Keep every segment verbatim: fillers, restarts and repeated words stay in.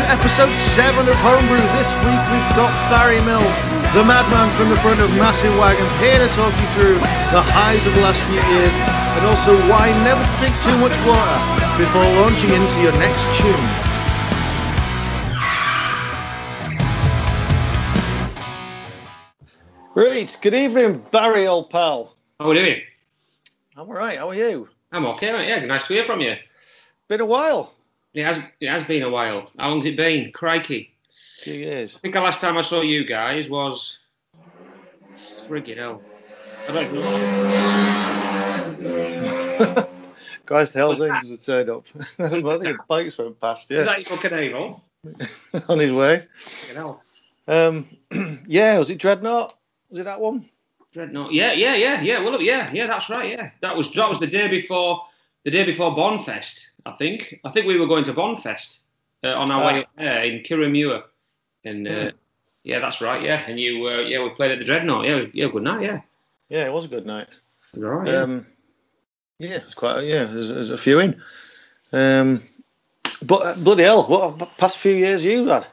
to episode seven of Homebrew. This week we've got Barry Mills, the madman from the front of Massive Wagons, here to talk you through the highs of the last few years and also why never drink too much water before launching into your next tune. Great. Good evening, Barry, old pal. How are we doing? I'm all right. How are you? I'm okay, mate. Yeah, nice to hear from you. Been a while. It has, it has been a while. How long's it been? Crikey. Two years. I think the last time I saw you guys was... friggin' hell. I don't know. Christ, hell's angels have turned up. I think the bikes went past, yeah. Is that your cadaver? On his way. Friggin' hell. Um, yeah, was it Dreadnought? Was it that one? Dreadnought. Yeah, yeah, yeah, yeah. Well, yeah, yeah. That's right. Yeah, that was that was the day before the day before Bonfest. I think. I think we were going to Bonfest uh, on our ah. way up there in Kiramua, and uh, mm. yeah, that's right. Yeah, and you, uh, yeah, we played at the Dreadnought. Yeah, yeah, good night. Yeah. Yeah, it was a good night. It was all right. Um, yeah, yeah it's quite. Yeah, there's, there's a few in. Um, but uh, bloody hell, what a past few years you've had.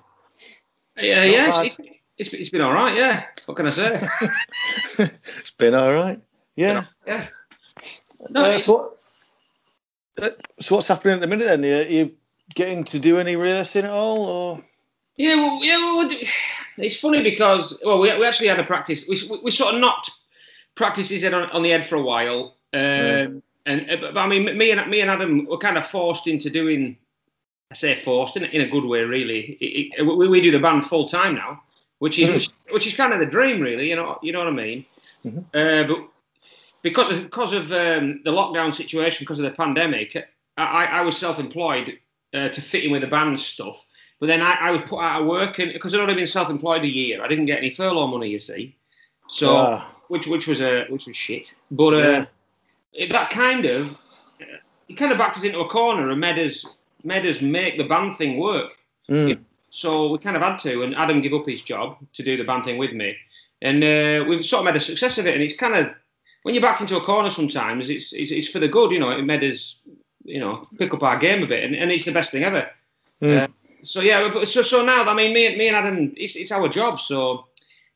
Yeah, Not yeah. It's, it's, It's, it's been all right, yeah. What can I say? It's been all right, yeah. Yeah. No, uh, so, what, so what's happening at the minute then? Are you getting to do any rehearsing at all? Or? Yeah, well, yeah. Well, it's funny because well, we, we actually had a practice. We, we, we sort of knocked practices on, on the head for a while. Um, mm. And but, I mean, me and me and Adam were kind of forced into doing. I say forced in, in a good way, really. It, it, we, we do the band full time now. Which is which, which is kind of the dream, really. You know, you know what I mean. Mm-hmm. Uh, but because of because of um, the lockdown situation, because of the pandemic, I, I was self-employed uh, to fit in with the band stuff. But then I, I was put out of work, and because I'd only been self-employed a year, I didn't get any furlough money, you see. So wow. which which was a uh, which was shit. But uh, yeah. it, that kind of it kind of backed us into a corner and made us made us make the band thing work. Mm. You know? So we kind of had to, and Adam gave up his job to do the band thing with me, and uh, we've sort of made a success of it. And it's kind of when you're backed into a corner sometimes, it's it's, it's for the good, you know. It made us, you know, pick up our game a bit, and, and it's the best thing ever. Mm. Uh, so yeah, but so so now, I mean, me and me and Adam, it's it's our job. So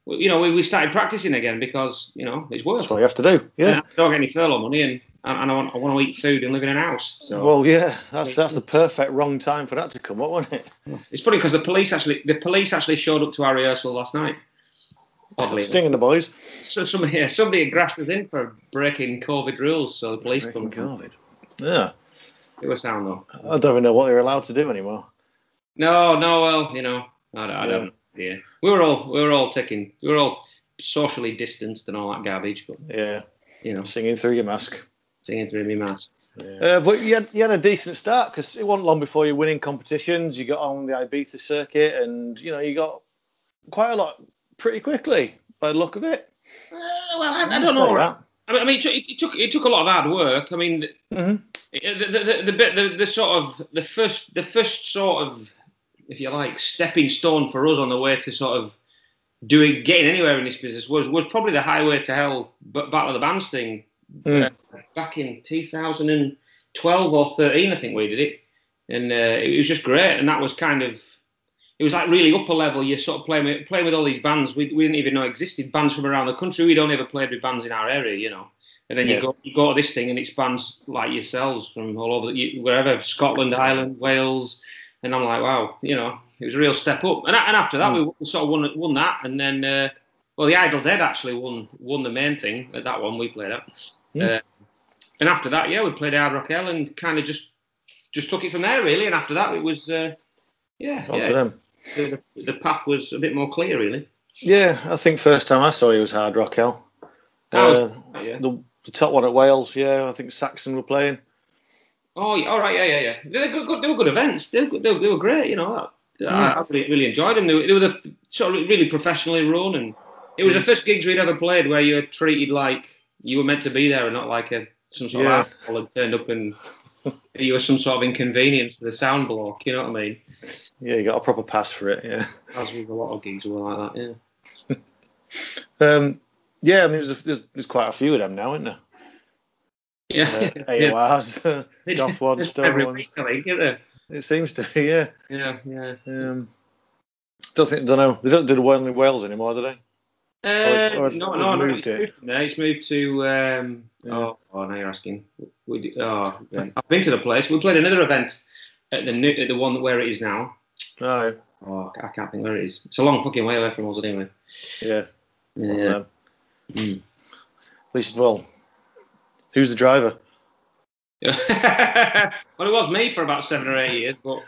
you know, we, we started practicing again because you know it's work. That's what you have to do. Yeah, and I don't get any furlough money, and and I want I want to eat food and live in a house. So. Well, yeah, that's that's the perfect wrong time for that to come up, wasn't it? It's funny because the police actually the police actually showed up to our rehearsal last night. Oddly. Stinging the boys. So somebody yeah, somebody had grassed us in for breaking COVID rules, so the police breaking COVID. Yeah. It was sound though. I don't even know what they're allowed to do anymore. No, no, well, you know, I don't. I don't yeah. yeah, we were all we were all taking we were all socially distanced and all that garbage, but yeah, you know, singing through your mask. Singing through me mask. Yeah. Uh, but you had, you had a decent start because it wasn't long before you were winning competitions. You got on the Ibiza circuit, and you know you got quite a lot pretty quickly by the look of it. Uh, well, I, I don't know. That. I mean, I mean it, it took it took a lot of hard work. I mean, mm-hmm. the, the, the, the, the the sort of the first the first sort of if you like stepping stone for us on the way to sort of doing getting anywhere in this business was was probably the Highway to Hell Battle of the Bands thing. Mm. Uh, back in two thousand twelve or thirteen, I think we did it, and uh, it was just great. And that was kind of, it was like really upper level. You're sort of playing with, playing with all these bands we, we didn't even know existed, bands from around the country. We'd only ever played with bands in our area, you know. And then yeah. you go you go to this thing, and it's bands like yourselves from all over, the, wherever, Scotland, Ireland, Wales. And I'm like, wow, you know, it was a real step up. And, and after that, mm. we sort of won, won that, and then, uh, well, the Idle Dead actually won won the main thing at that one we played at. Yeah. Uh, and after that, yeah, we played Hard Rock Hell and kind of just just took it from there, really. And after that, it was, uh, yeah, yeah to them. The, the path was a bit more clear, really. Yeah, I think first time I saw you was Hard Rock Hell. Oh, uh, that, yeah. the, the top one at Wales, yeah, I think Saxon were playing. Oh, yeah, all right, yeah, yeah, yeah. They were good, they were good events. They were, they were, they were great, you know. That, mm. I, I really, really enjoyed them. They were, they were the, sort of really professionally run, and it was mm. the first gigs we'd ever played where you were treated like you were meant to be there and not like a some sort yeah. of asshole had turned up and you were some sort of inconvenience to the sound block, you know what I mean? Yeah, you got a proper pass for it, yeah. As with a lot of gigs were like that, yeah. um, yeah, I mean, there's, a, there's, there's quite a few of them now, isn't there? Yeah. Uh, A O Rs, Doth One, Stone Ones. Every week, I think, isn't there? It seems to be, yeah. Yeah, yeah. Um, don't think, don't know. They don't do the Wales in Wales anymore, do they? Uh, or it's, or no, no, no. Moved it. No, it's moved to. Um, yeah. oh, oh, now you're asking. We, oh, okay. I've been to the place. We played another event at the new, at the one where it is now. Oh. Oh, I can't think where it is. It's a long fucking way away from us, anyway. Yeah. Yeah. Mm. At least, well, who's the driver? Well, it was me for about seven or eight years, but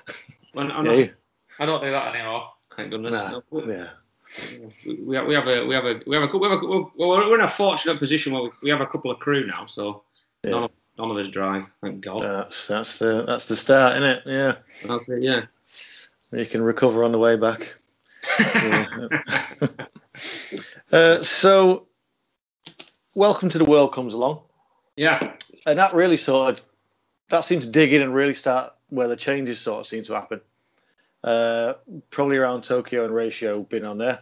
when, I'm yeah. not, I don't do that anymore. Thank goodness. Nah. No. Yeah. We have, we have a we have a we have a we have a we're, we're in a fortunate position where we have a couple of crew now, so yeah. none of none of us drive, thank God. That's that's the that's the start, isn't it? Yeah. Okay, yeah. You can recover on the way back. uh, so, Welcome to the World comes along. Yeah. And that really sort of that seemed to dig in and really start where the changes sort of seem to happen. Uh, probably around Tokyo and Ratio being on there.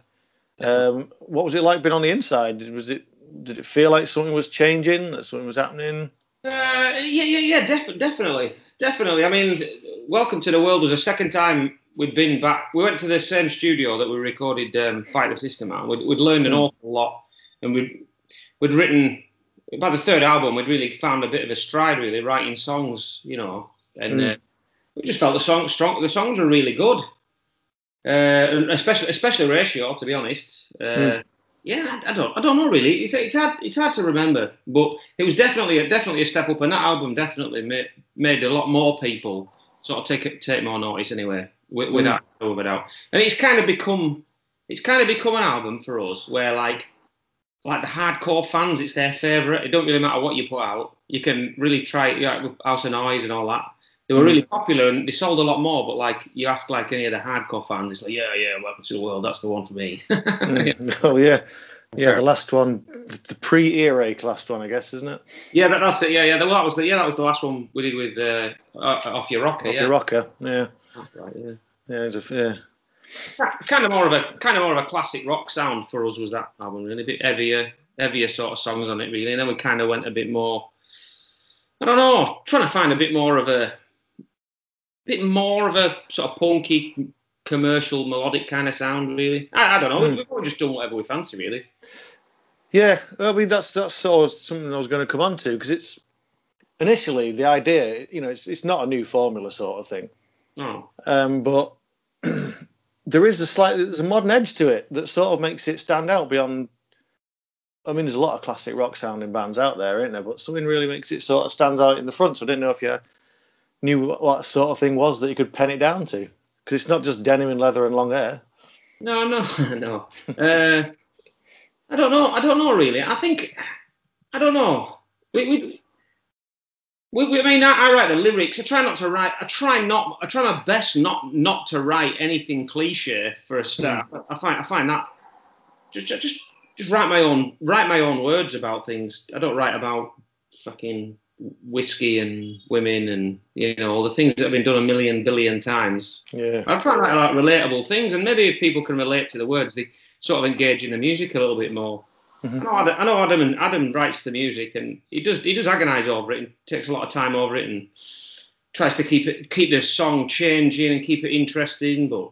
Um, what was it like being on the inside? Was it did it feel like something was changing? That something was happening? Uh, yeah, yeah, yeah, def- definitely, definitely. I mean, Welcome to the World was the second time we'd been back. We went to the same studio that we recorded um, Fight the System at. We'd, we'd learned an mm. awful lot, and we'd we'd written by the third album. We'd really found a bit of a stride, really, writing songs, you know, and. Mm. Uh, We just felt the songs strong. The songs were really good, uh, especially especially Ratio. To be honest, uh, mm. yeah, I, I don't, I don't know really. It's it's hard, it's hard to remember, but it was definitely a, definitely a step up, and that album definitely made, made a lot more people sort of take take more notice anyway, with, mm. without a doubt. And it's kind of become it's kind of become an album for us where like like the hardcore fans, it's their favourite. It don't really matter what you put out. You can really try it, yeah, with House of Noise and all that. They were really popular and they sold a lot more, but like you ask like any of the hardcore fans, it's like, yeah, yeah, Welcome to the World, that's the one for me. yeah. Oh, yeah. Yeah, the last one, the pre-Earache last one, I guess, isn't it? Yeah, that, that's it, yeah, yeah. The, well, that was the, yeah, that was the last one we did with uh, Off Your Rocker. Off yeah. Your Rocker, yeah. That's right, yeah. Yeah, it's a, yeah. Kind of more of a kind of more of a classic rock sound for us was that album, really. A bit heavier, heavier sort of songs on it, really. And then we kind of went a bit more, I don't know, trying to find a bit more of a, bit more of a sort of punky, commercial, melodic kind of sound, really. I, I don't know. Mm. We've all just done whatever we fancy, really. Yeah, I mean that's that's sort of something I was going to come on to because it's initially the idea, you know, it's it's not a new formula sort of thing. No. Um, but there is a slight there's a modern edge to it that sort of makes it stand out beyond. I mean, there's a lot of classic rock sounding bands out there, isn't there? But something really makes it sort of stands out in the front. So I didn't know if you. Knew what sort of thing was that you could pen it down to, because it's not just denim and leather and long hair. No, no, no. uh, I don't know. I don't know really. I think I don't know. We, we, we, we I mean, I, I write the lyrics. I try not to write. I try not. I try my best not not to write anything cliche for a start. I find I find that just just just write my own write my own words about things. I don't write about fucking. Whiskey and women and you know all the things that have been done a million billion times. Yeah, I'm trying to write like relatable things, and maybe if people can relate to the words, they sort of engage in the music a little bit more. Mm-hmm. I know Adam, I know Adam and Adam writes the music, and he does he does agonise over it, and takes a lot of time over it, and tries to keep it keep the song changing and keep it interesting, but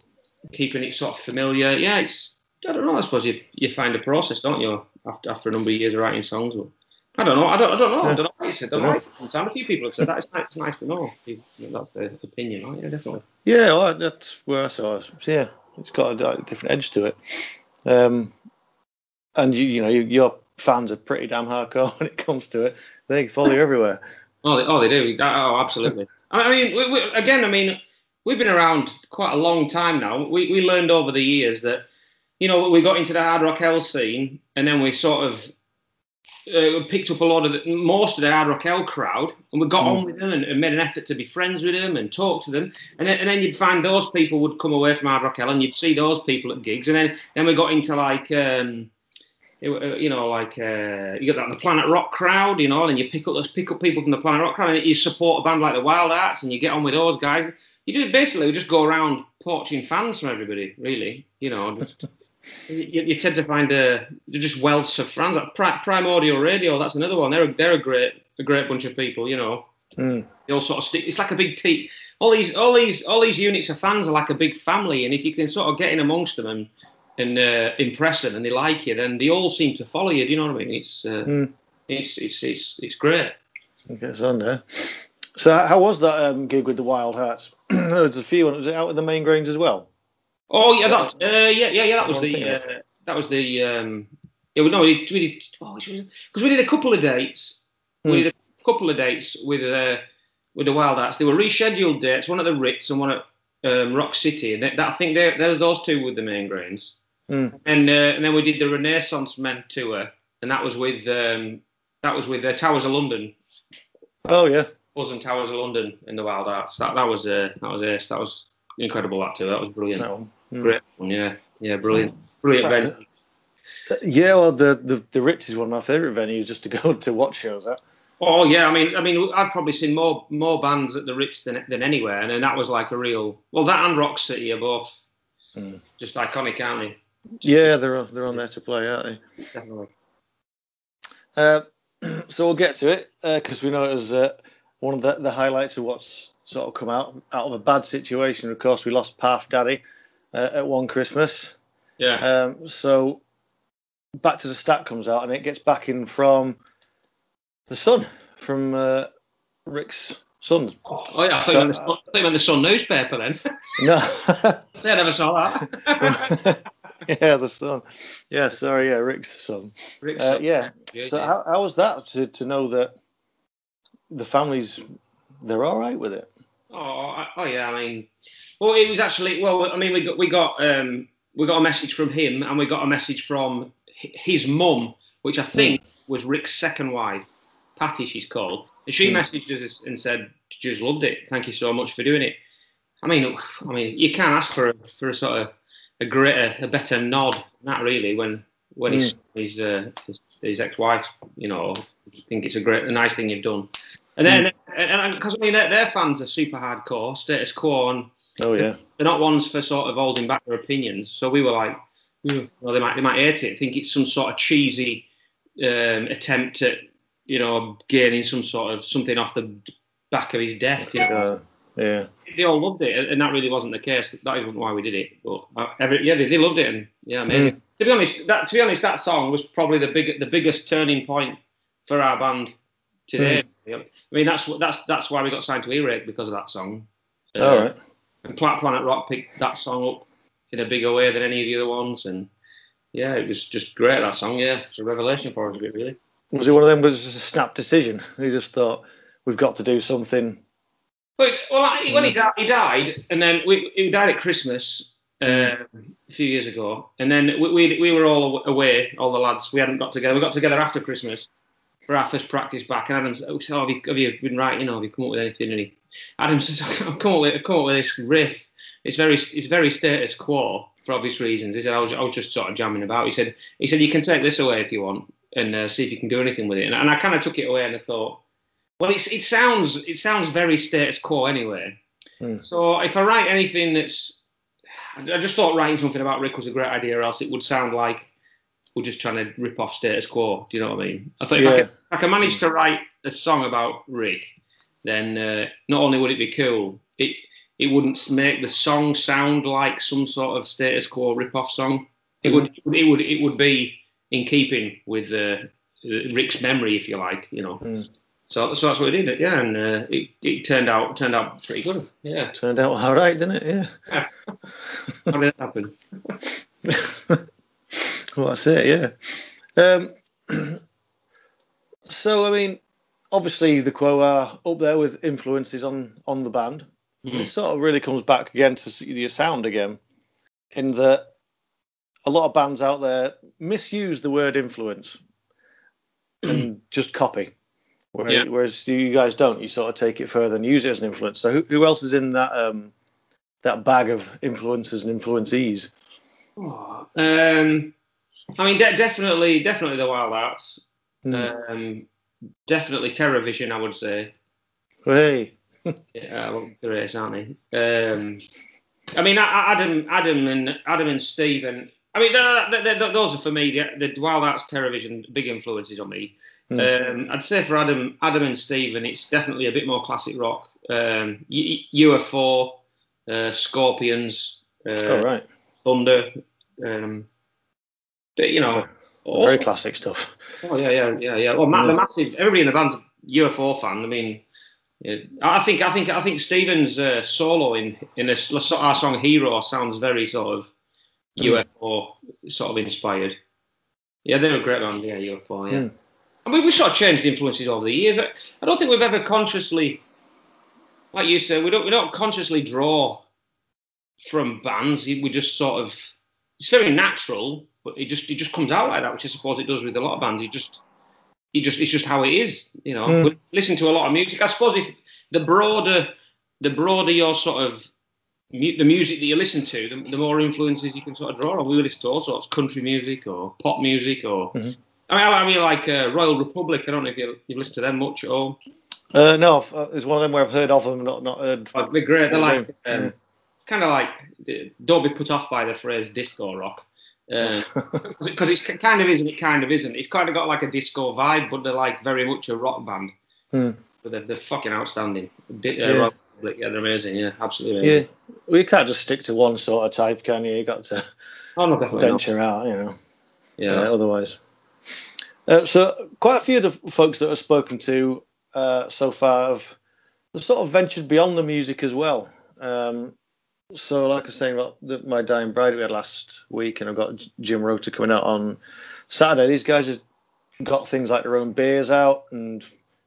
keeping it sort of familiar. Yeah, it's I don't know. I suppose you you find a process, don't you, after after a number of years of writing songs. But, I don't know. I don't. I don't know. Yeah. I don't know. It's, I don't know. Sometimes a few people have said that. It's nice, it's nice to know. That's their opinion, right? Yeah, definitely. Yeah, well, that's where I saw it. Yeah, it's got a, a different edge to it. Um, and you, you know, you, your fans are pretty damn hardcore when it comes to it. They follow you everywhere. Oh, they, oh, they do. Oh, absolutely. I mean, we, we, again, I mean, we've been around quite a long time now. We we learned over the years that, you know, we got into the Hard Rock Hell scene, and then we sort of. Uh, picked up a lot of the, most of the Hard Rock Hell crowd, and we got mm. on with them and, and made an effort to be friends with them and talk to them, and then, and then you'd find those people would come away from Hard Rock Hell, and you'd see those people at gigs, and then, then we got into like um, it, you know like uh, you got that the Planet Rock crowd, you know, and you pick up those pick up people from the Planet Rock crowd, and you support a band like the Wildhearts, and you get on with those guys. You do basically just go around poaching fans from everybody, really, you know. Just, You, you tend to find a just wealth of fans. Like Pri- Primordial Radio, that's another one. They're a, they're a great a great bunch of people, you know. Mm. They all sort of stick. It's like a big T. all these all these all these units of fans are like a big family, and if you can sort of get in amongst them and and uh, impress them and they like you, then they all seem to follow you. Do you know what I mean? It's uh, mm. it's, it's it's it's great. It gets on there. So how was that um, gig with the Wildhearts? There was a few. Was it out at the Main Greens as well? Oh yeah, that uh, yeah yeah yeah that was the uh, that was the um, yeah no we did we did because oh, we did a couple of dates. Hmm. We did a couple of dates with uh, with the Wildhearts. They were rescheduled dates, one at the Ritz and one at um, Rock City. And that, that I think they those two were the Main Greens. Hmm. And uh, and then we did the Renaissance Men tour, and that was with um, that was with the uh, Towers of London. Oh yeah. Us and Towers of London in the Wildhearts. That that was uh, that was ace. That was incredible. That too. That was brilliant. That one. Mm. Great one. Yeah. Yeah. Brilliant. Brilliant venue. Uh, yeah. Well, the, the the Ritz is one of my favourite venues just to go to watch shows at. Oh yeah. I mean, I mean, I've probably seen more more bands at the Ritz than than anywhere, and then that was like a real. Well, that and Rock City are both mm. just iconic, aren't they? Just, yeah, they're they're on there to play, aren't they? Definitely. Uh, so we'll get to it because uh, we know it was. Uh, One of the, the highlights of what's sort of come out out of a bad situation, of course, we lost Path Daddy uh, at one Christmas. Yeah. Um, so Back to the Stack comes out, and it gets backing from the Sun, from uh, Rick's Sun. Oh yeah, I thought you meant so, the, uh, the Sun newspaper then. No. I never saw that. Yeah, the Sun. Yeah, sorry, yeah, Rick's Sun. Rick's uh, Sun. Yeah. yeah. So yeah. How, how was that to to know that? The families, they're all right with it. Oh, oh yeah. I mean, well, it was actually. Well, I mean, we got we got um, we got a message from him, and we got a message from his mum, which I think mm. was Rick's second wife, Patty. She's called, and she mm. messaged us and said, "Just loved it. Thank you so much for doing it." I mean, I mean, you can't ask for a, for a sort of a greater, a better nod. Not really when when mm. his his, uh, his his ex-wife, you know, I think it's a great, a nice thing you've done. And then, because mm. I mean, their, their fans are super hardcore, Status Quo, and oh, yeah. they're not ones for sort of holding back their opinions. So we were like, mm. well, they might they might hate it, think it's some sort of cheesy um, attempt at, you know, gaining some sort of something off the back of his death. You know? uh, yeah. They all loved it, and that really wasn't the case. That isn't why we did it, but every, yeah, they, they loved it, and yeah, amazing. Mm. To be honest, that to be honest, that song was probably the big the biggest turning point for our band today. Mm. I mean, that's that's that's why we got signed to Earache, because of that song. Uh, All right. And Planet Rock picked that song up in a bigger way than any of the other ones, and yeah, it was just great, that song. Yeah, it's a revelation for us a bit, really. Was it one of them? Was just a snap decision? He just thought, we've got to do something. But, well, mm. when he died, he died, and then we he died at Christmas. Uh, a few years ago, and then we, we we were all away, all the lads. We hadn't got together. We got together after Christmas for our first practice back, and Adam said, oh, have, you, have you been writing? You know, have you come up with anything? And he, Adam says, I've come up with, I've come up with this riff. It's very it's very Status Quo for obvious reasons. He said, I was, I was just sort of jamming about. He said, he said you can take this away if you want and uh, see if you can do anything with it. And, and I kind of took it away, and I thought, well, it's, it sounds it sounds very Status Quo anyway. Mm. So if I write anything that's I just thought writing something about Rick was a great idea, or else it would sound like we're just trying to rip off Status Quo. Do you know what I mean? I thought yeah. if, I could, if I could manage to write a song about Rick, then uh, not only would it be cool, it it wouldn't make the song sound like some sort of Status Quo rip-off song. It would it would it would be in keeping with uh, Rick's memory, if you like, you know. Mm. So, so that's what we did, yeah, and uh, it, it turned out turned out pretty good, yeah. Turned out all right, didn't it? Yeah. yeah. How did that happen? Well, that's it, yeah. Um, so, I mean, obviously the Quo are up there with influences on on the band. Mm. It sort of really comes back again to your sound again, in that a lot of bands out there misuse the word influence and just copy. Whereas, yeah. whereas you guys don't. You sort of take it further and use it as an influence. So who, who else is in that um, that bag of influences and influencees? Oh, um, I mean, de- definitely, definitely the Wildhearts. Mm. Um, definitely Terrorvision, I would say. Hey. yeah, well, they're ace, aren't they? Um, I mean, Adam, Adam, and Adam and Stephen. I mean, they're, they're, they're, those are for me the, the Wildhearts, Terrorvision, big influences on me. Mm. Um, I'd say for Adam, Adam and Stephen, it's definitely a bit more classic rock. Um, U F O, uh, Scorpions, uh, oh, right. Thunder, um, but you know, oh, very classic stuff. Oh yeah, yeah, yeah, yeah. Well, yeah. The massive, everybody in the band's U F O fan. I mean, I think, I think, I think Stephen's uh, solo in in this, our song "Hero" sounds very sort of mm. U F O sort of inspired. Yeah, they were great on yeah U F O. Yeah, mm. I mean, we sort of changed influences over the years. I, I don't think we've ever consciously. Like you said, we don't we don't consciously draw from bands. We just sort of, it's very natural, but it just it just comes out like that, which I suppose it does with a lot of bands. It just it just it's just how it is, you know. Mm. We listen to a lot of music. I suppose if the broader the broader your sort of mu- the music that you listen to, the, the more influences you can sort of draw on. We listen to all sorts, country music or pop music or mm-hmm. I mean, I, I mean like uh, Royal Republic. I don't know if you, you've listened to them much at all. Uh, no, it's one of them where I've heard of them, not not heard. Oh, they're great. They're like um, yeah. kind of like, don't be put off by the phrase disco rock, because um, it's kind of isn't. It kind of isn't. It's kind of got like a disco vibe, but they're like very much a rock band. Hmm. But they're, they're fucking outstanding. Di- yeah. Uh, rock, yeah, they're amazing. Yeah, absolutely amazing. Yeah, well, you can't just stick to one sort of type, can you? You got to oh, no, definitely venture not. out, you know. Yeah. yeah otherwise, uh, so quite a few of the folks that I've spoken to. Uh, so far I've sort of ventured beyond the music as well. Um, so like I was saying about the, my Dying Bride we had last week, and I've got Jim Rota coming out on Saturday. These guys have got things like their own beers out and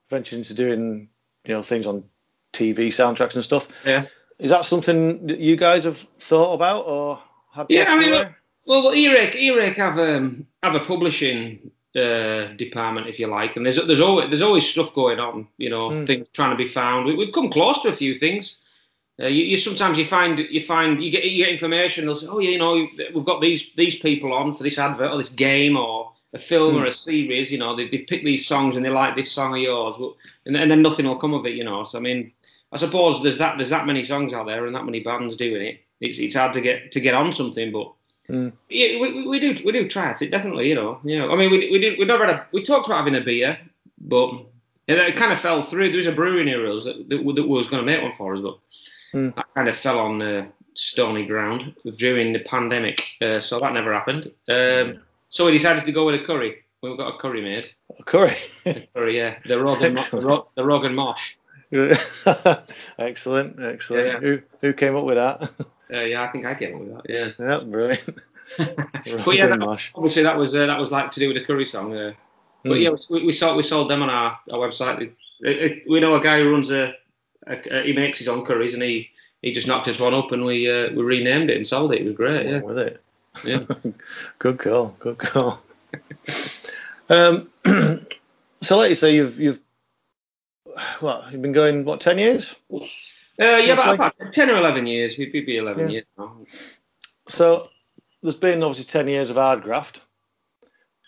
ventured into doing, you know, things on T V soundtracks and stuff. Yeah. Is that something that you guys have thought about or have? Yeah, I mean, well, well, Earache, Earache have um, have a publishing Uh, department, if you like, and there's there's always there's always stuff going on, you know, mm. things trying to be found. We, we've come close to a few things. Uh, you, you sometimes you find you find you get you get information. They'll say, oh yeah, you know, we've got these these people on for this advert or this game or a film mm. or a series. You know, they, they've picked these songs and they like this song of yours, and, and then nothing will come of it, you know. So I mean, I suppose there's that there's that many songs out there and that many bands doing it. It's it's hard to get to get on something, but. Mm. Yeah, we, we do we do try at it definitely, you know. You know, I mean, we we did we never had a, we talked about having a beer, but it kind of fell through. There was a brewery near us that that, that was going to make one for us, but mm. that kind of fell on the stony ground during the pandemic, uh, so that never happened. Um, so we decided to go with a curry. We've got a curry made. A curry. a curry, yeah. The rog and mo- the rog and mosh. excellent, excellent. Yeah, yeah. Who who came up with that? Uh, yeah, I think I came up with that. Yeah. Yeah, brilliant. But yeah, that, obviously that was uh, that was like to do with the curry song. Uh, but mm. yeah, we, we sold we sold them on our, our website. We, we know a guy who runs a, a, a he makes his own curries, and he, he just knocked his one up, and we uh, we renamed it and sold it. It was great. Yeah. With it. Yeah. Good call. Good call. um. So like you say, you've you've what you've been going what ten years. Uh, yeah, about, about ten or eleven years. We'd be eleven yeah. years now. So there's been obviously ten years of hard graft.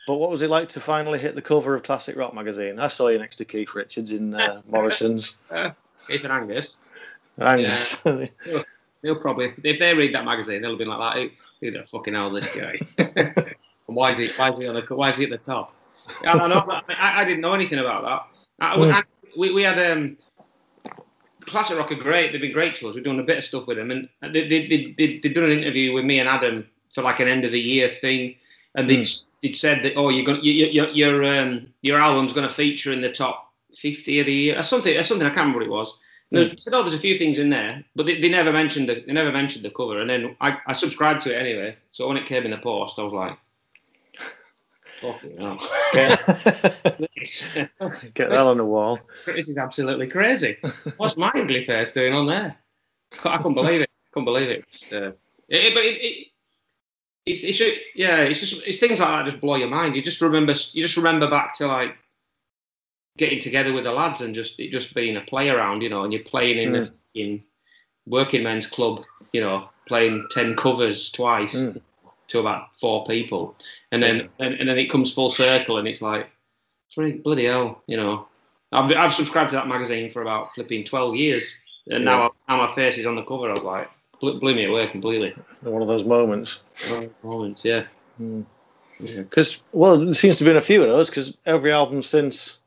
But what was it like to finally hit the cover of Classic Rock magazine? I saw you next to Keith Richards in uh, Morrison's. Uh, Keith and Angus. Angus. Yeah. they'll, they'll probably, if they read that magazine, they'll be like, that. Who the fucking hell this guy? And why is he? Why is he on the? Why is he at the top? I don't know. But I, I didn't know anything about that. I, mm. I, we, we had um. Classic Rock are great. They've been great to us. We've done a bit of stuff with them, and they they they they they'd done an interview with me and Adam for like an end of the year thing, and they mm. they'd said that oh you're gonna you, you, your um your album's gonna feature in the top fifty of the year or something or something I can't remember what it was. And mm. they said oh there's a few things in there, but they, they never mentioned the they never mentioned the cover. And then I, I subscribed to it anyway, so when it came in the post I was like. Fucking hell. Yeah. Get that on the wall. This is absolutely crazy. What's my ugly face doing on there? I couldn't believe it. I couldn't believe it. Uh, it but it, it, it's, it's just, yeah, it's just it's things like that just blow your mind. You just remember you just remember back to like getting together with the lads and just it just being a play around, you know, and you're playing in mm. the in working men's club, you know, playing ten covers twice. Mm. To about four people, and then yeah. and, and then it comes full circle, and it's like, bloody hell, you know. I've I've subscribed to that magazine for about flipping twelve years, and yeah. now now my face is on the cover. I was like, blew, blew me away completely. One of those moments. One of those moments, yeah. Mm. Because, yeah. well, it seems to have been a few of those, because every album since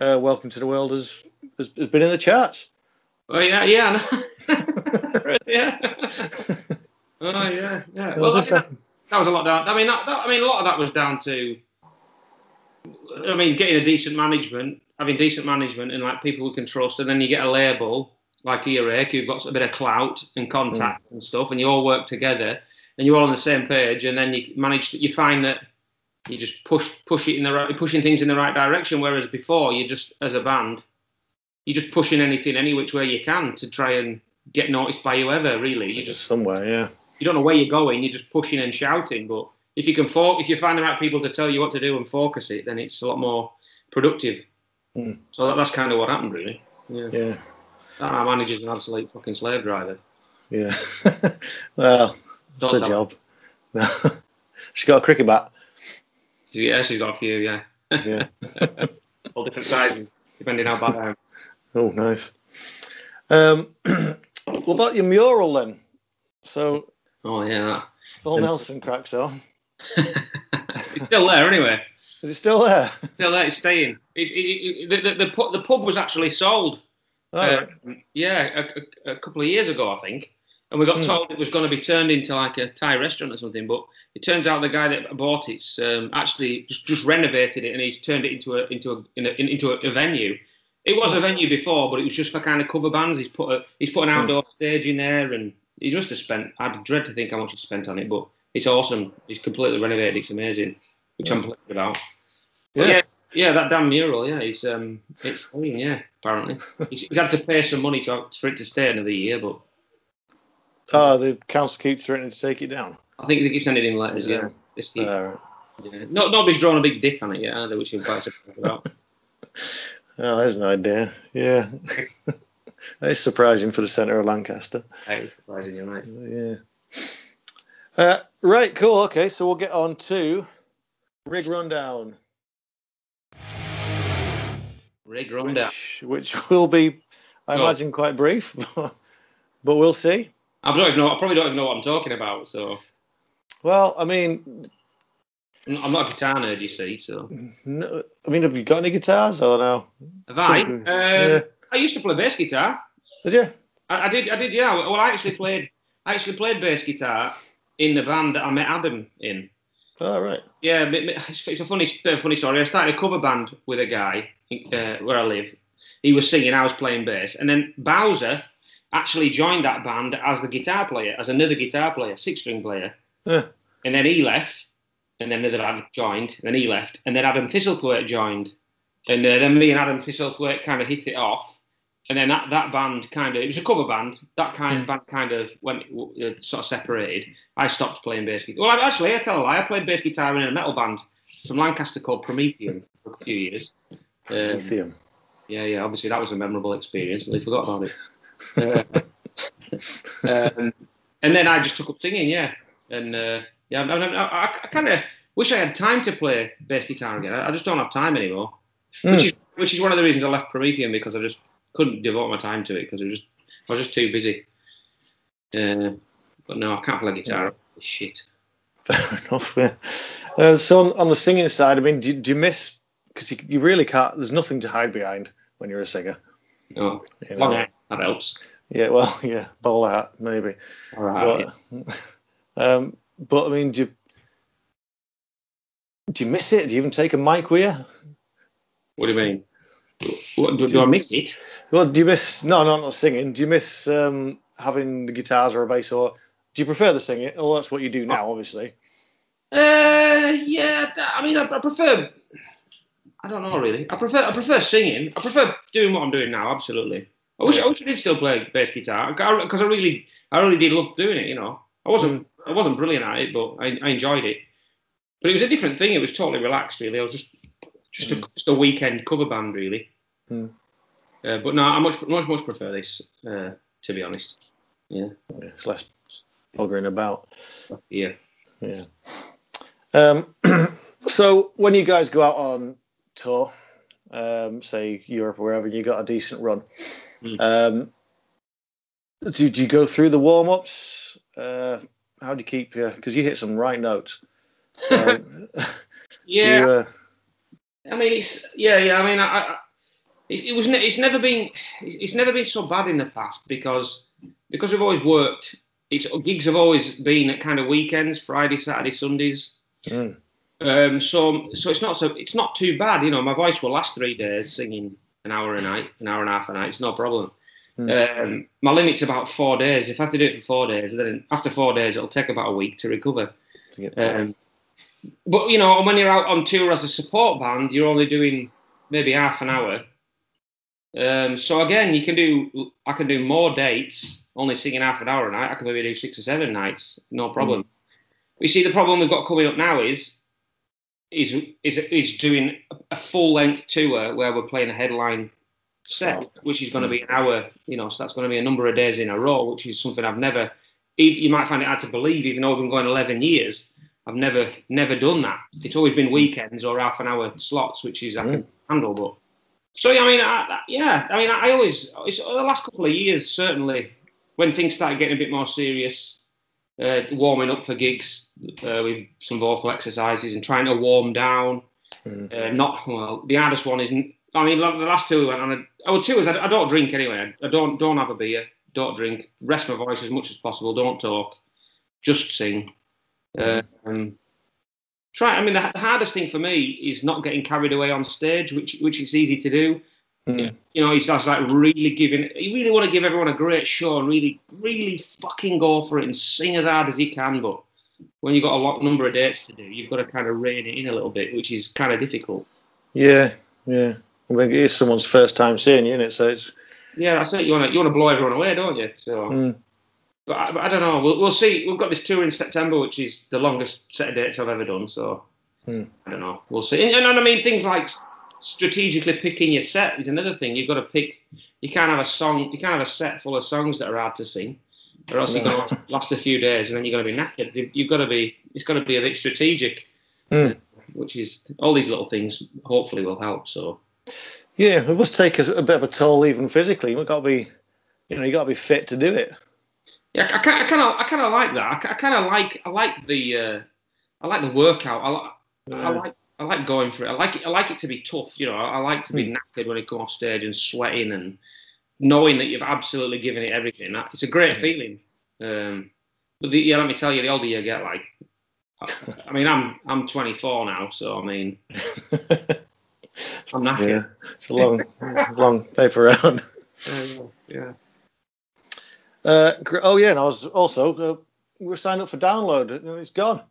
uh, Welcome to the World has, has been in the charts. Oh, yeah, yeah. yeah. Oh, yeah, yeah. Well, I mean, that, that was a lot down. I mean, that, that, I mean, a lot of that was down to, I mean, getting a decent management, having decent management and, like, people who can trust, and then you get a label like Earache, who've got a bit of clout and contact mm. and stuff, and you all work together, and you're all on the same page, and then you manage, you find that you just push, push it in the right, pushing things in the right direction, whereas before you just, as a band, you're just pushing anything any which way you can to try and get noticed by whoever, really. You just somewhere, yeah. You don't know where you're going, you're just pushing and shouting, but if you can, fo- if you find the right people to tell you what to do and focus it, then it's a lot more productive. Mm. So that, that's kind of what happened, really. Yeah. yeah. Our manager's an absolute fucking slave driver. Yeah. Well, that's the job. No. She's got a cricket bat. Yeah, she's got a few, yeah. Yeah. All different sizes, depending how bad I am. Oh, nice. Um, what about your mural, then? So. Oh, yeah. Phil and Nelson cracks on. It's still there, anyway. Is it still there? It's still there, it's staying. It, it, it, the, the, the, the pub was actually sold. Oh, uh, right. Yeah, a, a, a couple of years ago, I think. And we got mm. told it was going to be turned into like a Thai restaurant or something. But it turns out the guy that bought it um, actually just, just renovated it, and he's turned it into a into a, in a in, into a venue. It was a venue before, but it was just for kind of cover bands. He's put a, he's put an outdoor mm. stage in there, and he must have spent. I'd dread to think how much he spent on it, but it's awesome. He's completely renovated. It's amazing, which yeah. I'm pleased about. Yeah. yeah. Yeah, that damn mural. Yeah, it's um, it's clean. Yeah, apparently he's, he's had to pay some money to, for it to stay another year, but oh, the council keeps threatening to take it down. I think they keep sending him letters. Yeah, yeah. They keep, uh, yeah. No, nobody's drawn a big dick on it yet, either, which I'm quite surprised about. Oh, there's an idea. Yeah, it's surprising for the centre of Lancaster. Hey, surprising, you're right. Yeah. Uh, right, cool. Okay, so we'll get on to Rig Rundown. Rig Rundown. Which, which will be, I oh. imagine, quite brief, but, but we'll see. I don't even know. I probably don't even know what I'm talking about. So. Well, I mean, I'm not a guitar nerd, you see. So. No, I mean, have you got any guitars or no? Have I? Um, yeah. I used to play bass guitar. Did you? I, I did. I did. Yeah. Well, I actually played. I actually played bass guitar in the band that I met Adam in. Oh, right. Yeah, it's a funny, funny story. I started a cover band with a guy uh, where I live. He was singing, I was playing bass. And then Bowser actually joined that band as the guitar player, as another guitar player, six-string player. Yeah. And then he left, and then another band joined, and then he left, and then Adam Thistlethwaite joined. And uh, then me and Adam Thistlethwaite kind of hit it off. And then that, that band kind of, it was a cover band, that kind of band kind of went, uh, sort of separated. I stopped playing bass guitar. Well, actually, I tell a lie, I played bass guitar in a metal band from Lancaster called Promethean for a few years. Um, Promethean. Yeah, yeah, obviously that was a memorable experience, and they forgot about it. Uh, um, and then I just took up singing, yeah. And uh, yeah, I, I, I kind of wish I had time to play bass guitar again. I, I just don't have time anymore, mm. which is which is one of the reasons I left Promethean, because I just couldn't devote my time to it because it was just, I was just too busy. Uh, but no, I can't play guitar. Yeah. Shit. Fair enough. Yeah. Uh, so on, on the singing side, I mean, do, do you miss? Because you, you really can't. There's nothing to hide behind when you're a singer. No. You know? Well, that helps. Yeah. Well, yeah. Bowl out, maybe. All right. But, yeah. um, but I mean, do you, do you miss it? Do you even take a mic with you? What do you mean? What, do, do, do I miss it? Well, do you miss? No, no, not singing. Do you miss um, having the guitars or a bass, or do you prefer the singing? Well, that's what you do now, obviously. Uh, yeah. I mean, I, I prefer. I don't know really. I prefer. I prefer singing. I prefer doing what I'm doing now. Absolutely. I wish. I wish I did still play bass guitar because I really, I really did love doing it. You know, I wasn't. I wasn't brilliant at it, but I, I enjoyed it. But it was a different thing. It was totally relaxed. Really, I was just. Just a, mm. just a weekend cover band, really. Mm. Uh, but no, I much, much, much prefer this, uh, to be honest. Yeah. yeah it's less buggering about. Yeah. Yeah. Um, so when you guys go out on tour, um, say Europe or wherever, and you got a decent run, mm. um, do, do you go through the warm-ups? Uh, how do you keep your... Because you hit some right notes. So, yeah. You, uh... I mean, it's, yeah, yeah. I mean, I, I, it, it was. Ne- it's never been. It's never been so bad in the past because because we've always worked. It's gigs have always been at kind of weekends, Friday, Saturday, Sundays. Mm. Um, so so it's not so it's not too bad. You know, my voice will last three days singing an hour a night, an hour and a half a night. It's no problem. Mm. Um, my limit's about four days. If I have to do it for four days, then after four days, it'll take about a week to recover. To get um, but, you know, when you're out on tour as a support band, you're only doing maybe half an hour. Um, so, again, you can do I can do more dates, only singing half an hour a night. I can maybe do six or seven nights, no problem. Mm. You see, the problem we've got coming up now is is is, is doing a full-length tour where we're playing a headline set, which is going to be an hour, you know, so that's going to be a number of days in a row, which is something I've never, you might find it hard to believe, even though I've been going eleven years, I've never, never done that. It's always been weekends or half an hour slots, which is, I can handle, but, so, yeah, I mean, I, yeah, I mean, I always, it's, the last couple of years, certainly, when things started getting a bit more serious, uh, warming up for gigs uh, with some vocal exercises and trying to warm down, uh, not, well, the hardest one is, I mean, the last two we went on, our tours, I don't drink anyway. I don't don't have a beer, don't drink, rest my voice as much as possible, don't talk, just sing. Um, try. I mean, the, the hardest thing for me is not getting carried away on stage, which which is easy to do. Mm. You know, it's that's like really giving, you really want to give everyone a great show and really, really fucking go for it and sing as hard as you can, but when you've got a lot number of dates to do, you've got to kind of rein it in a little bit, which is kind of difficult. Yeah, yeah. I mean, it is someone's first time seeing you, isn't it? So it's yeah, that's it. You want to you want to blow everyone away, don't you? So, mm. but, I, but I don't know. We'll we'll see. We've got this tour in September, which is the longest set of dates I've ever done. So mm. I don't know. We'll see. And, and, and I mean, things like strategically picking your set is another thing. You've got to pick. You can't have a song. You can't have a set full of songs that are hard to sing, or else no. You're going to last a few days, and then you're going to be knackered. You've got to be. It's got to be a bit strategic, mm. which is all these little things. Hopefully, will help. So. Yeah, it must take a, a bit of a toll even physically. We've got to be, you know, you got to be fit to do it. Yeah, I kind of, I kind of like that. I kind of like, I like the, uh, I like the workout. I like, yeah. I like, I like going for it. I like it. I like it to be tough. You know, I like to be mm. knackered when I come off stage and sweating and knowing that you've absolutely given it everything. It's a great mm. feeling. Um, but the, yeah, let me tell you, the older you get, like, I, I mean, I'm, I'm twenty-four now, so I mean. I'm not yeah, it's a long, long paper round. Oh, yeah. Uh, oh, yeah, and I was also, uh, we were signed up for Download, and it's gone.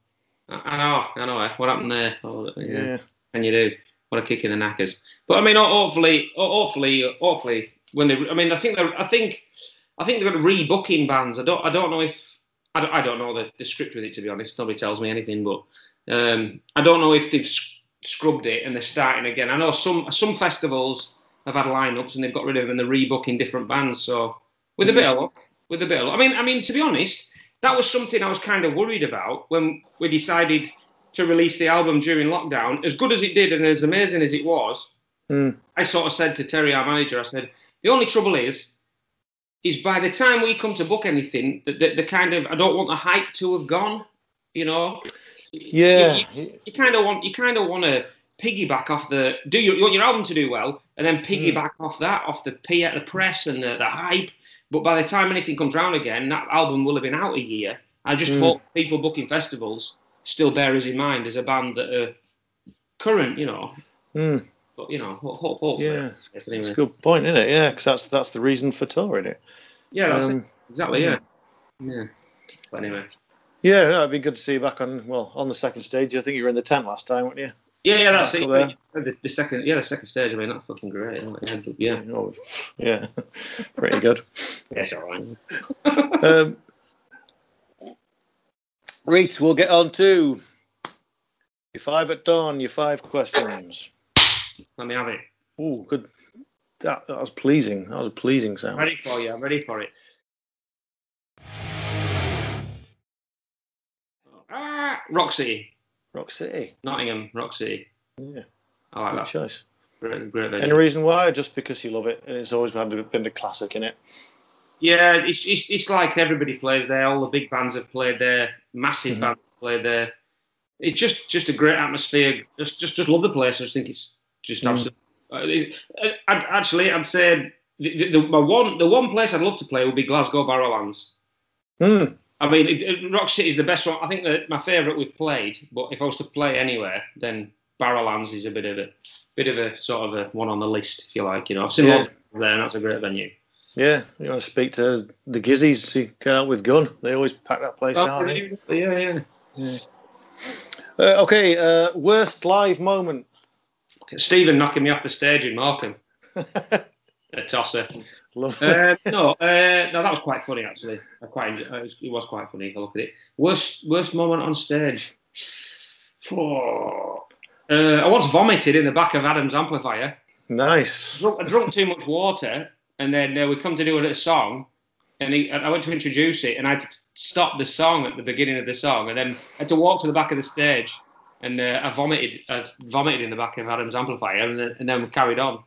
I know, I know. What happened there? Oh, yeah. yeah. And you do. What a kick in the knackers. But, I mean, hopefully, hopefully, hopefully, when they, I mean, I think they're, I think, I think they're going to rebooking bands. I don't, I don't know if, I don't, I don't know the, the script with it, to be honest. Nobody tells me anything, but um, I don't know if they've scrubbed it and they're starting again. I know some some festivals have had lineups and they've got rid of them and they're rebooking different bands. So with a bit of luck, with a bit of luck. I mean, I mean to be honest, that was something I was kind of worried about when we decided to release the album during lockdown. As good as it did and as amazing as it was, mm. I sort of said to Terry, our manager, I said, the only trouble is, is by the time we come to book anything, the, the, the kind of I don't want the hype to have gone, you know. Yeah, you, you kind of want you kind of want to piggyback off the do your, you want your album to do well and then piggyback mm. off that off the p the press and the, the hype. But by the time anything comes round again, that album will have been out a year. I just mm. hope people booking festivals still bear us in mind as a band that are current, you know. Mm. But you know, hope, hope yeah, it's anyway. A good point, isn't it? Yeah, because that's that's the reason for touring it. Yeah, that's um, it. Exactly. Yeah, yeah. But anyway. Yeah, no, it'd be good to see you back on well on the second stage. I think you were in the tent last time, weren't you? Yeah, yeah, that's it. The, the second, yeah, the second stage. I mean, that's fucking great. Yeah, yeah, oh, yeah. Pretty good. Yeah, it's all right. um, Reet, we'll get on to your five at dawn. Your five questions. Let me have it. Oh, good. That, that was pleasing. That was a pleasing sound. I'm ready for you. I'm ready for it. Ah, Rock City. Rock City. Nottingham, Rock City. Yeah. I like good that. Choice. Great, great venue. Any reason why? Just because you love it and it's always been a, been a classic in it. Yeah, it's, it's it's like everybody plays there. All the big bands have played there. Massive mm-hmm. bands have played there. it's just just a great atmosphere. Just just just love the place. I just think it's just mm. absolutely. I'd, actually, I'd say the, the my one the one place I'd love to play would be Glasgow Barrowlands. Mm. I mean, it, it, Rock City is the best one. I think that my favourite we've played. But if I was to play anywhere, then Barrowlands is a bit of a bit of a sort of a one on the list, if you like. You know, I've seen yeah. lots of people there, and that's a great venue. Yeah, you want to speak to the Gizzies? See, go out with Gun. They always pack that place oh, out. Yeah, yeah. yeah. Uh, okay, uh, worst live moment. Stephen knocking me off the stage in Markham. A tosser. Love uh, no, uh, no, that was quite funny actually. I quite enjoyed it. It was quite funny. I look at it. Worst, worst moment on stage. Oh. Uh, I once vomited in the back of Adam's amplifier. Nice. I drunk, I drunk too much water, and then uh, we come to do a little song, and he, I went to introduce it, and I had to stop the song at the beginning of the song, and then I had to walk to the back of the stage. And uh, I vomited. I vomited in the back of Adam's amplifier, and then, and then we carried on.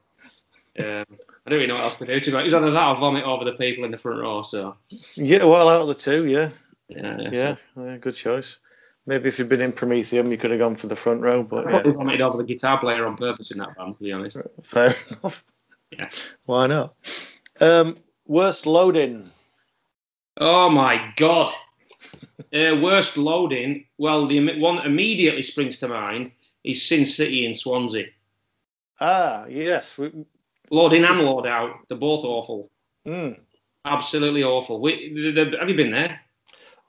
Um, I don't really know what else to do. It was either that or vomit over the people in the front row. So yeah, well, out of the two, yeah, yeah, yeah, yeah, so. yeah good choice. Maybe if you'd been in Promethean, you could have gone for the front row. But I probably yeah. vomited over the guitar player on purpose in that band, to be honest. Fair enough. Yeah, why not? Um, worst loading. Oh my God. Uh, worst loading, well, the one immediately springs to mind is Sin City in Swansea. Ah, yes. We, load in and load out, they're both awful. Mm. Absolutely awful. We, the, the, have you been there?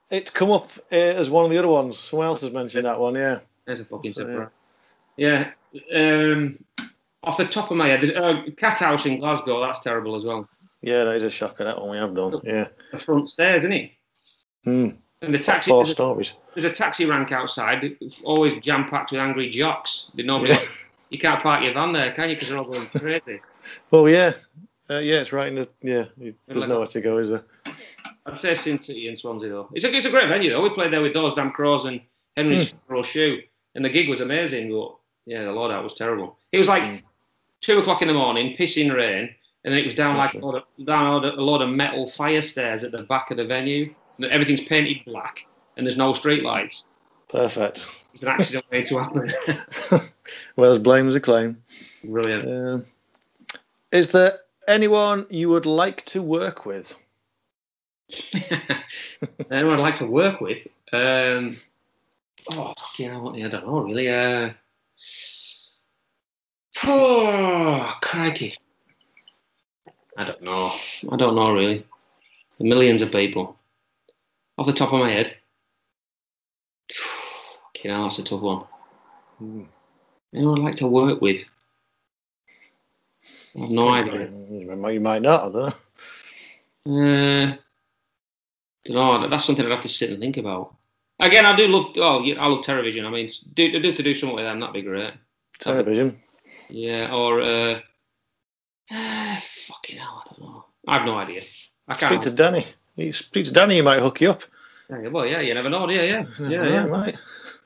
It's come up uh, as one of the other ones. Someone else has mentioned that one, yeah. There's a fucking separate. Yeah. yeah. Um, off the top of my head, there's a Cat House in Glasgow, that's terrible as well. Yeah, that is a shocker, that one we have done, yeah. The front stairs, isn't it? Hmm. And the taxi, four there's, stories. A, there's a taxi rank outside, always jam packed with angry jocks. They normally, you can't park your van there, can you? Because they're all going crazy. Well, yeah, uh, yeah, it's right in the yeah. There's like nowhere that. to go, is there? I'd say Sin City in Swansea though. It's a it's a great venue though. We played there with those damn Crows and Henry's mm. shoe, and the gig was amazing. But yeah, the load out was terrible. It was like mm. two o'clock in the morning, pissing rain, and then it was down That's like a lot of, down a lot of metal fire stairs at the back of the venue. Everything's painted black and there's no street lights. Perfect. It's an accident way to happen. Well, as blame as a claim. Brilliant. Um, is there anyone you would like to work with? Anyone I'd like to work with? Um, oh, fucking hell, I don't know, really. Uh, oh, crikey. I don't know. I don't know, really. Millions of people. Off the top of my head. Okay, now that's a tough one. Mm. Anyone I'd like to work with? I have no idea. You might not, I don't know. Uh, I don't know. That's something I'd have to sit and think about. Again, I do love, oh, yeah, I love Television. I mean, do, do to do something with them, that'd be great. Television? Yeah, or, uh, uh, fucking hell, I don't know. I have no idea. I can't. Speak to Danny. You speak to Danny, you might hook you up. Yeah, well, yeah, you never know. Yeah, yeah, yeah, yeah, yeah. Right.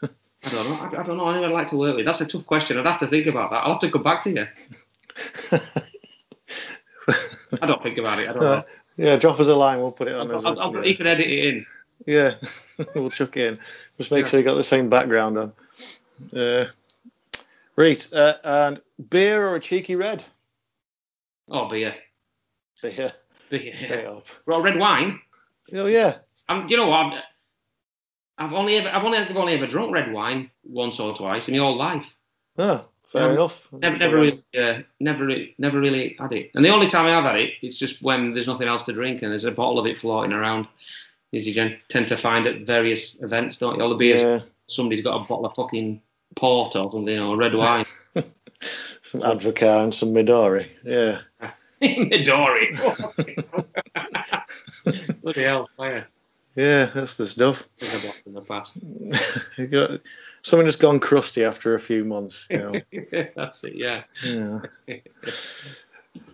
I don't know. I, I don't know anyone I'd like to work with. That's a tough question. I'd have to think about that. I'll have to come back to you. I don't think about it. I don't uh, know. Yeah, drop us a line. We'll put it on. I'll, as I'll, a, I'll, yeah. You can edit it in. Yeah, we'll chuck it in. Just make yeah. sure you got the same background on. Uh, right, uh, and beer or a cheeky red? Oh, beer. Beer. Yeah. Well, red wine. Oh yeah. Um, you know what? I've, I've only ever, I've only, I've only ever drunk red wine once or twice in my whole life. Oh, fair um, enough. Never, never really, uh, never, never really had it. And the only time I have had it, it's just when there's nothing else to drink and there's a bottle of it floating around. As you tend to find at various events, don't you? All the beers. Yeah. Somebody's got a bottle of fucking port or something, or red wine. Some Advocare and some Midori. Yeah. Midori. Bloody hell, fire. Yeah, that's the stuff. In the past. You got, someone has gone crusty after a few months. You know. That's it, yeah. yeah.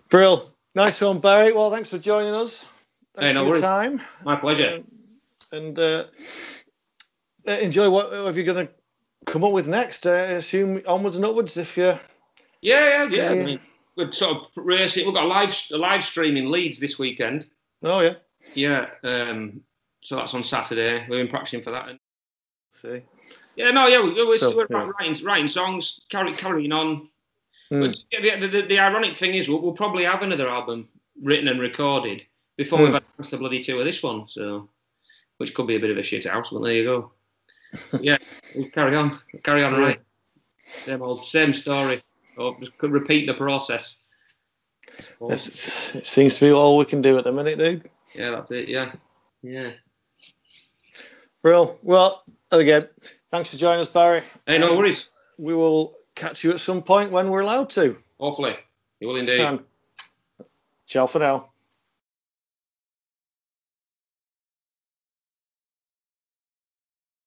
Brill. Nice one, Barry. Well, thanks for joining us. Thanks hey, no for worries. your time. My pleasure. Um, and uh, enjoy whatever you're going to come up with next. Uh, I assume onwards and upwards if you... Yeah, yeah, yeah. Uh, I mean, We've sort of race it. We've got a live a live stream in Leeds this weekend. Oh yeah, yeah. Um, so that's on Saturday. We've been practicing for that. So yeah, no, yeah, we, we, so, we're yeah. writing, writing songs, carry, carrying on. Mm. But the, the, the ironic thing is, we'll, we'll probably have another album written and recorded before mm. we've had the bloody two of this one. So, which could be a bit of a shit house, but there you go. Yeah, we'll carry on, we'll carry on, yeah. right? Same old, same story. Or just could repeat the process. It's, it seems to be all we can do at the minute, dude. Yeah, that's it. Yeah, yeah. Real. Well, again, thanks for joining us, Barry. Hey, no worries. We will catch you at some point when we're allowed to. Hopefully, you will indeed. Um, ciao for now.